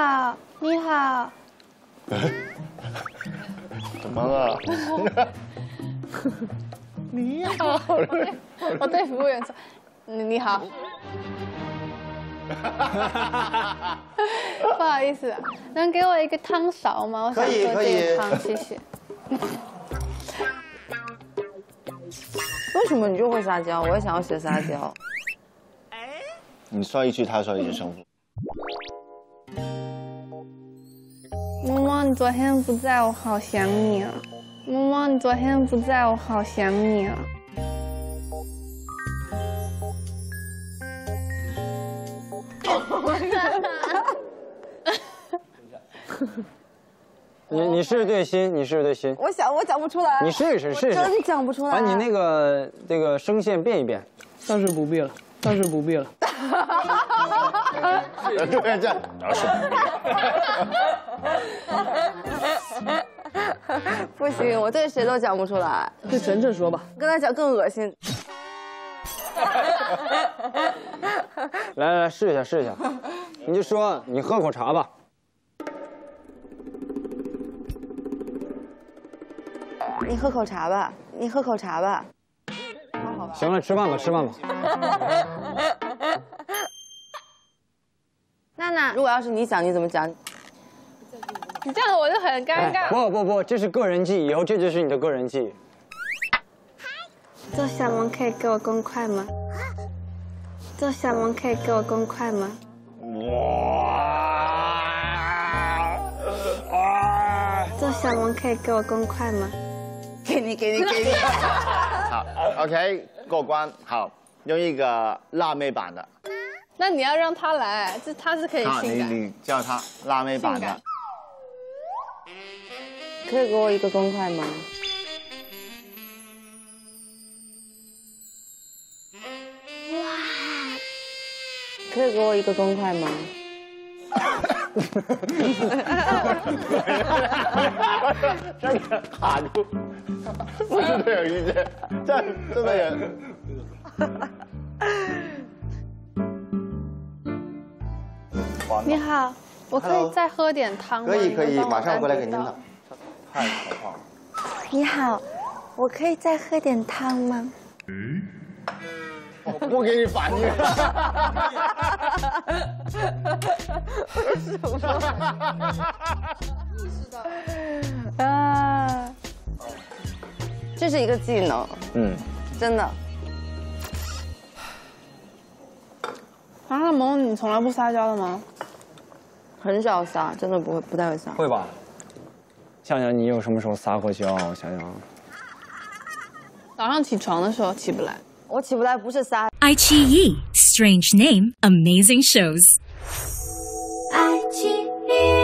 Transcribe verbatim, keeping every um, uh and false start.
好，你好。怎么了？你好。我对服务员说：“你你好。”不好意思、啊，能给我一个汤勺吗？我想喝这个汤，谢谢。为什么你就会撒娇？我也想要学撒娇。你说一句，他说一句称呼。萌萌，你昨天不在，我好想你啊！萌萌，你昨天不在，我好想你啊！ 你你试试对心，你试试对心。我想我讲不出来。你试试试试。真讲不出来。把你那个这个声线变一变。但是不必了，但是不必了。对，这样。不行，我对谁都讲不出来。对晨晨说吧。跟他讲更恶心。 来来来，试一下试一下，你就说你喝口茶吧。你喝口茶吧，你喝口茶吧。行了，吃饭吧，吃饭吧。娜娜，如果要是你讲，你怎么讲？你这样我就很尴尬。不不不，这是个人记忆，以后这就是你的个人记忆。 做小萌可以给我公筷吗？做小萌可以给我公筷吗？做小萌可以给我公筷吗？给你，给你，给你。好 ，OK， 过关。好，用一个辣妹版的。那你要让他来，这他是可以性感。你你叫他辣妹版的。可以给我一个公筷吗？ 可以给我一个公筷吗？真的卡住，不是对有意见，这真的有。你好，我可以再喝点汤吗？可以可以，马上过来给您倒。太可怕了。你好，我可以再喝点汤吗？嗯。 我不给你反应。为什么？意识到啊，这是一个技能，嗯，真的。啊，萌，你从来不撒娇的吗？很少撒，真的不会，不太会撒。会吧？想想你有什么时候撒过娇？我想想，早上起床的时候起不来。 我起不来，不是撒。爱奇艺 ，Strange Name，Amazing Shows。爱奇艺。